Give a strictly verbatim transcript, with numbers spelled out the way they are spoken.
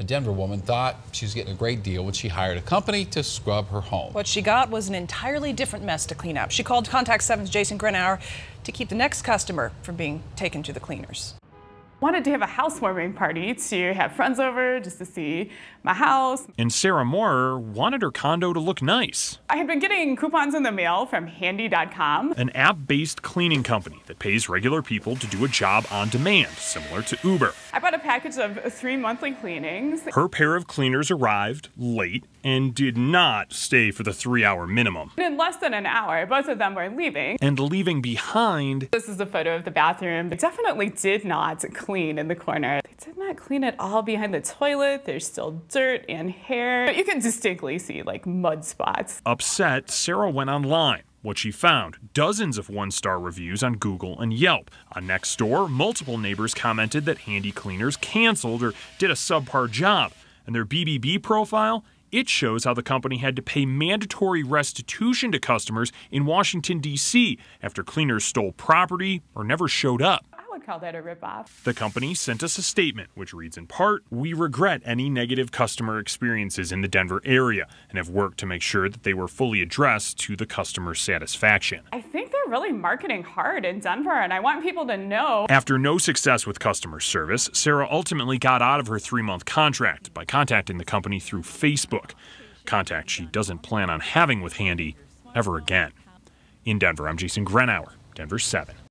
A Denver woman thought she was getting a great deal when she hired a company to scrub her home. What she got was an entirely different mess to clean up. She called Contact seven's Jason Grenauer to keep the next customer from being taken to the cleaners. Wanted to have a housewarming party to have friends over just to see my house. And Sarah Moore wanted her condo to look nice. I had been getting coupons in the mail from Handy dot com, an app-based cleaning company that pays regular people to do a job on demand, similar to Uber. I bought a package of three monthly cleanings. Her pair of cleaners arrived late and did not stay for the three-hour minimum. In less than an hour, both of them were leaving. And leaving behind... This is a photo of the bathroom. It definitely did not clean. Clean in the corner. They did not clean it all behind the toilet. There's still dirt and hair. But you can distinctly see like mud spots. Upset, Sarah went online. What she found, dozens of one-star reviews on Google and Yelp. On Nextdoor, multiple neighbors commented that Handy cleaners canceled or did a subpar job. And their B B B profile, it shows how the company had to pay mandatory restitution to customers in Washington, D C after cleaners stole property or never showed up. Call that a rip-off. The company sent us a statement, which reads in part, "We regret any negative customer experiences in the Denver area and have worked to make sure that they were fully addressed to the customer's satisfaction." I think they're really marketing hard in Denver, and I want people to know. After no success with customer service, Sarah ultimately got out of her three-month contract by contacting the company through Facebook, contact she doesn't plan on having with Handy ever again. In Denver, I'm Jason Grenauer, Denver seven.